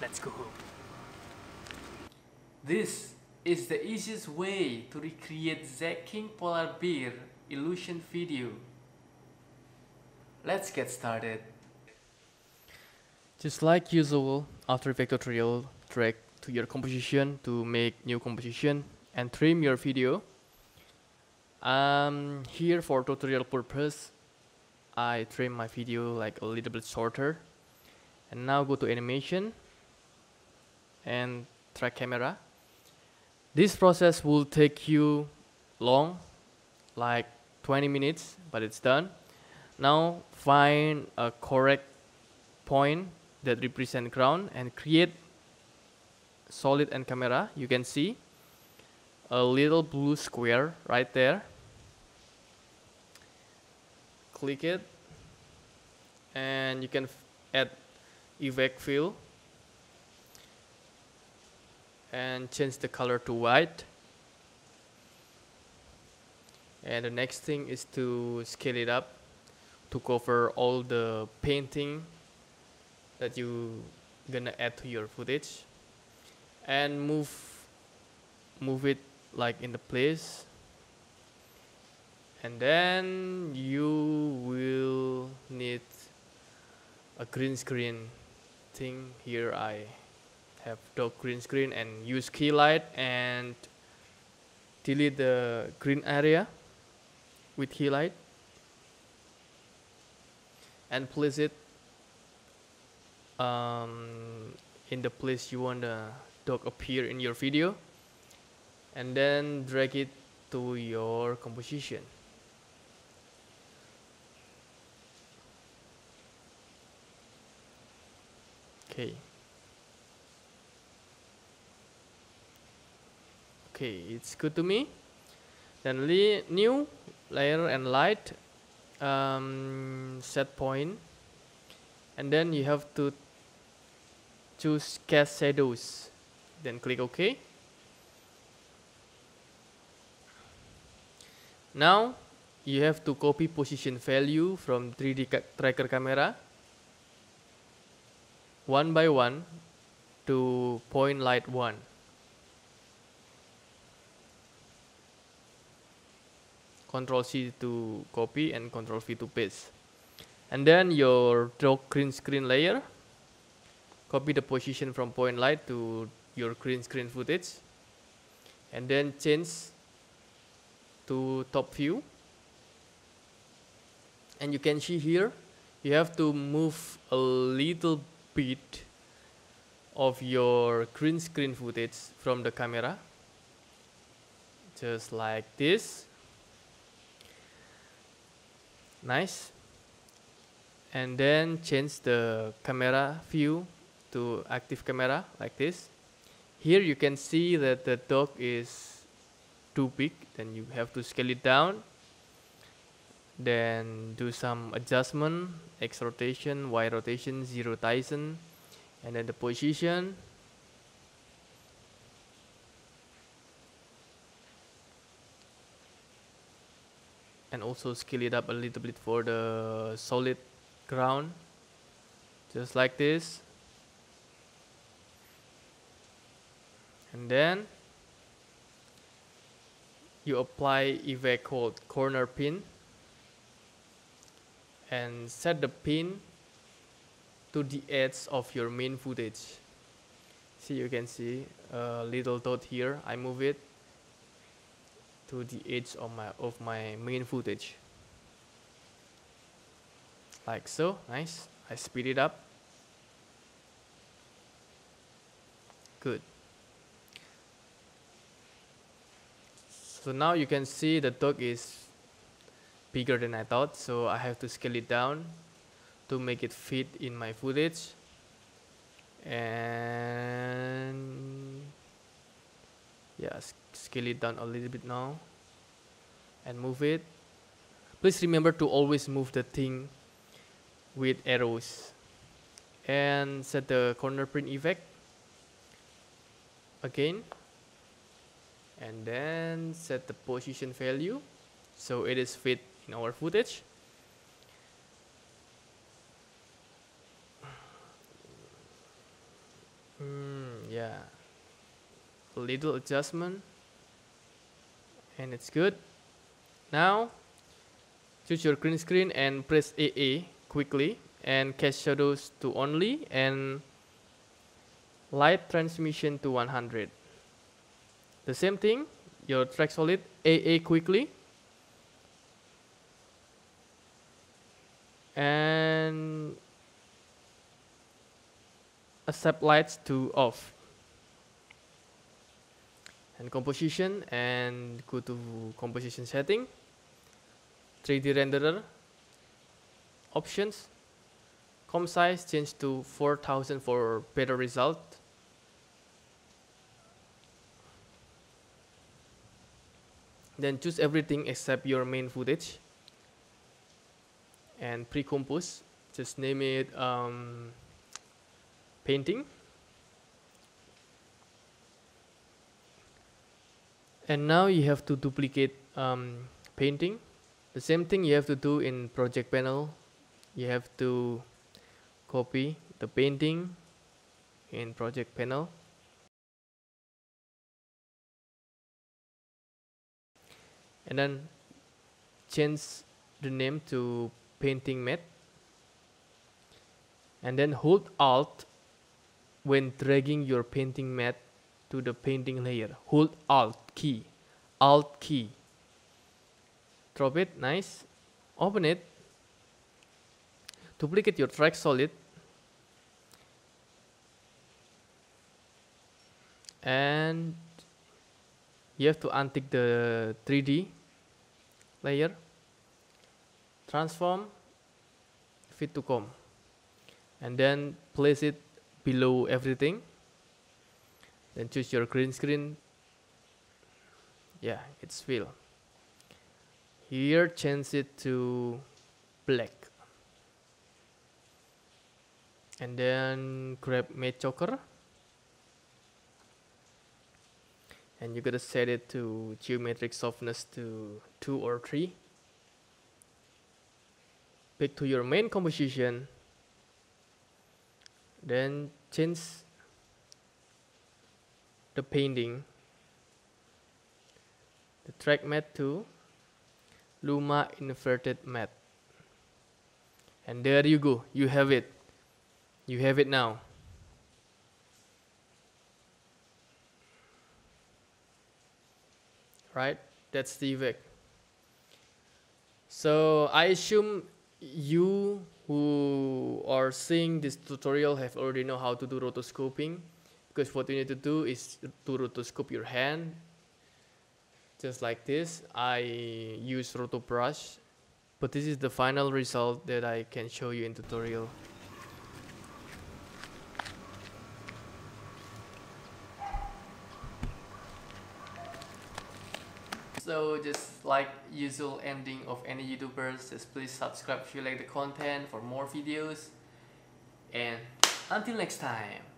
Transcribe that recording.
Let's go home. This is the easiest way to recreate Zach King polar bear illusion video. Let's get started. Just like usual, After Effects tutorial, drag to your composition to make new composition and trim your video. Here for tutorial purpose, I trim my video like a little bit shorter. And now go to animation and track camera. This process will take you long, like 20 minutes, but it's done. Now find a correct point that represent ground and create solid and camera. You can see a little blue square right there. Click it and you can add effect fill and change the color to white, and the next thing is to scale it up to cover all the painting that you gonna add to your footage, and move it like in the place, and then you will need a green screen thing. Here I have dark green screen and use key light and delete the green area with key light and place it in the place you want the dog appear in your video, and then drag it to your composition. Okay, it's good to me. Then new layer and light, set point, and then you have to choose cast shadows, then click OK. Now you have to copy position value from 3D tracker camera one by one to point light one. Control C to copy and Control V to paste. And then your dark green screen layer, copy the position from point light to your green screen footage, and then change to top view. And you can see here, you have to move a little bit of your green screen footage from the camera, just like this. Nice. And then change the camera view to active camera like this. Here you can see that the dog is too big, then you have to scale it down, then do some adjustment, X rotation, Y rotation, zero Tyson, and then the position. And also scale it up a little bit for the solid ground, just like this. And then you apply effect called corner pin and set the pin to the edge of your main footage. See, you can see a little dot here. I move it to the edge of my main footage, like so. Nice. I speed it up. Good. So now you can see the dog is bigger than I thought, so I have to scale it down to make it fit in my footage, and yeah, scale it down a little bit now and move it. Please remember to always move the thing with arrows, and set the corner print effect again, and and then set the position value so it is fit in our footage. Yeah, a little adjustment and it's good. Now choose your green screen and press AA quickly and cast shadows to only and light transmission to 100. The same thing, your track solid, AA quickly, and accept lights to off, and composition, and go to composition setting, 3D renderer, options, comp size change to 4000 for better result. Then choose everything except your main footage and pre-compose. Just name it painting. And now you have to duplicate painting. The same thing you have to do in project panel. You have to copy the painting in project panel. And then change the name to painting matte. And then hold Alt when dragging your painting matte to the painting layer. Hold Alt key. Drop it, nice. Open it. Duplicate your track solid. And you have to untick the 3D layer, transform, fit to comp, and then place it below everything. Then choose your green screen. Yeah, it's fill. Here, change it to black. And then grab Matte Choker. And you gotta set it to geometric softness to 2 or 3. Back to your main composition. Then change the painting, the track matte to Luma inverted matte. And there you go, you have it. You have it now. Right, that's the effect. So I assume you who are seeing this tutorial have already know how to do rotoscoping, because what you need to do is to rotoscope your hand just like this. I use roto brush, but this is the final result that I can show you in tutorial. So just like usual ending of any YouTubers, just please subscribe if you like the content for more videos, and until next time.